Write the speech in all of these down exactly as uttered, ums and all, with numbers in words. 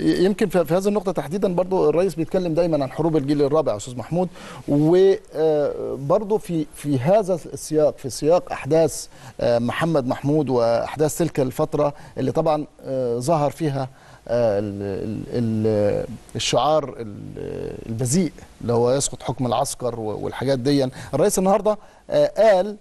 يمكن في هذه النقطه تحديدا برضو الرئيس بيتكلم دايما عن حروب الجيل الرابع يا استاذ محمود، وبرضو في في هذا السياق، في سياق احداث محمد محمود واحداث تلك الفتره اللي طبعا ظهر فيها الشعار البذيء اللي هو يسقط حكم العسكر والحاجات دي. الرئيس النهارده قال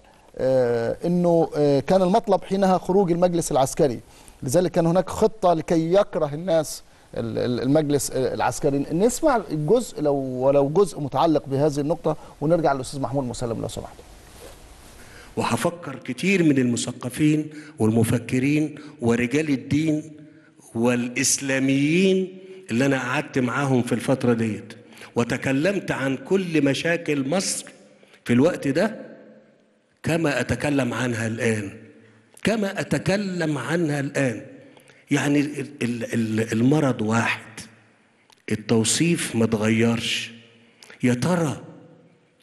انه كان المطلب حينها خروج المجلس العسكري، لذلك كان هناك خطه لكي يكره الناس المجلس العسكري. نسمع الجزء لو ولو جزء متعلق بهذه النقطه ونرجع للاستاذ محمود مسلم لو سمحت. وهفكر كتير من المثقفين والمفكرين ورجال الدين والإسلاميين اللي أنا قعدت معاهم في الفترة ديت، وتكلمت عن كل مشاكل مصر في الوقت ده كما أتكلم عنها الآن، كما أتكلم عنها الآن. يعني المرض واحد، التوصيف ما اتغيرش. يا ترى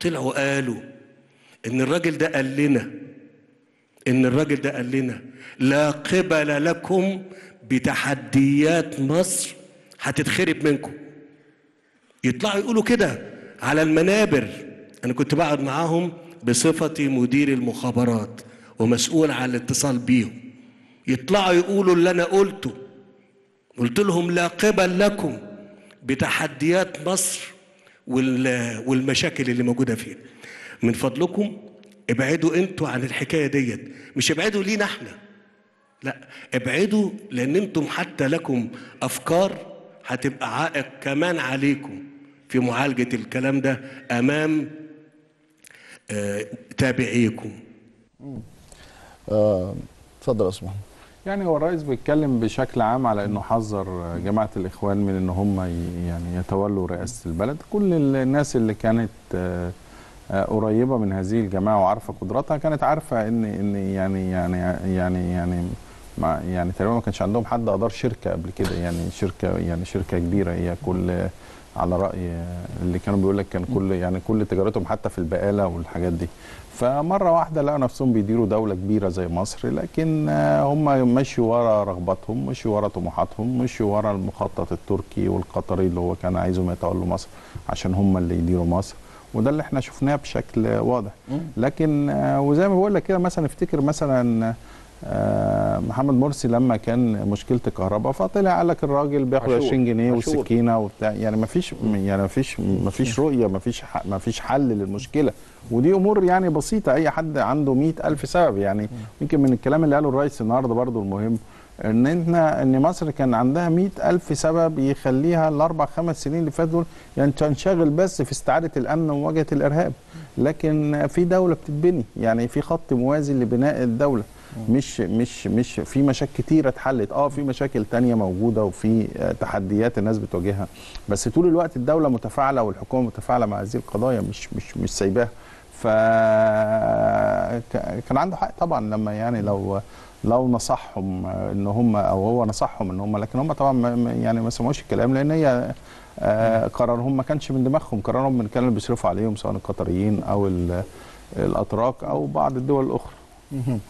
طلعوا قالوا إن الراجل ده قال لنا، إن الراجل ده قال لنا لا قبل لكم بتحديات مصر هتتخرب منكم، يطلعوا يقولوا كده على المنابر. انا كنت بقعد معاهم بصفتي مدير المخابرات ومسؤول عن الاتصال بيهم، يطلعوا يقولوا اللي انا قلته، قلت لهم لا قبل لكم بتحديات مصر والمشاكل اللي موجوده فيها. من فضلكم ابعدوا انتوا عن الحكايه ديت، مش ابعدوا لينا احنا، لا ابعدوا، لان انتم حتى لكم افكار هتبقى عائق كمان عليكم في معالجه الكلام ده امام آه تابعيكم. اتفضل يا استاذ محمود. يعني هو الرئيس بيتكلم بشكل عام على انه حذر جماعه الاخوان من ان هم يعني يتولوا رئاسه البلد. كل الناس اللي كانت آه قريبه من هذه الجماعه وعارفه قدراتها كانت عارفه ان ان يعني يعني يعني يعني يعني تقريبا ما كانش عندهم حد ادار شركه قبل كده، يعني شركه يعني شركه كبيره. هي كل على راي اللي كانوا بيقول لك كان كل يعني كل تجارتهم حتى في البقاله والحاجات دي، فمره واحده لقوا نفسهم بيديروا دوله كبيره زي مصر. لكن هم مشوا ورا رغباتهم، مشوا ورا طموحاتهم، مشوا ورا المخطط التركي والقطري اللي هو كان عايزهم يتولوا مصر عشان هم اللي يديروا مصر، وده اللي احنا شفناه بشكل واضح. لكن وزي ما بقول لك كده، مثلا افتكر مثلا محمد مرسي لما كان مشكله الكهرباء، فطلع قال لك الراجل بياخد عشرين جنيه والسكينه وبتاع، يعني ما فيش يعني ما فيش ما فيش رؤيه، ما فيش ما فيش حل للمشكله. ودي امور يعني بسيطه، اي حد عنده مئة ألف سبب. يعني يمكن من الكلام اللي قاله الرئيس النهارده برضو المهم ان احنا ان مصر كان عندها مئة ألف سبب يخليها الاربع خمس سنين اللي فاتوا دول يعني تنشغل بس في استعاده الامن ومواجهه الارهاب. لكن في دوله بتتبني، يعني في خط موازي لبناء الدوله، مش مش مش في مشاكل كتيره اتحلت. اه في مشاكل تانية موجوده وفي تحديات الناس بتواجهها، بس طول الوقت الدوله متفاعله والحكومه متفاعله مع هذه القضايا، مش مش مش سايباها. ف كان عنده حق طبعا لما يعني لو لو نصحهم ان هم او هو نصحهم ان هم، لكن هم طبعا يعني ما سمعوش الكلام، لان هي قرارهم ما كانش من دماغهم، قرارهم من كانوا بيصرفوا عليهم سواء القطريين او الاتراك او بعض الدول الاخرى.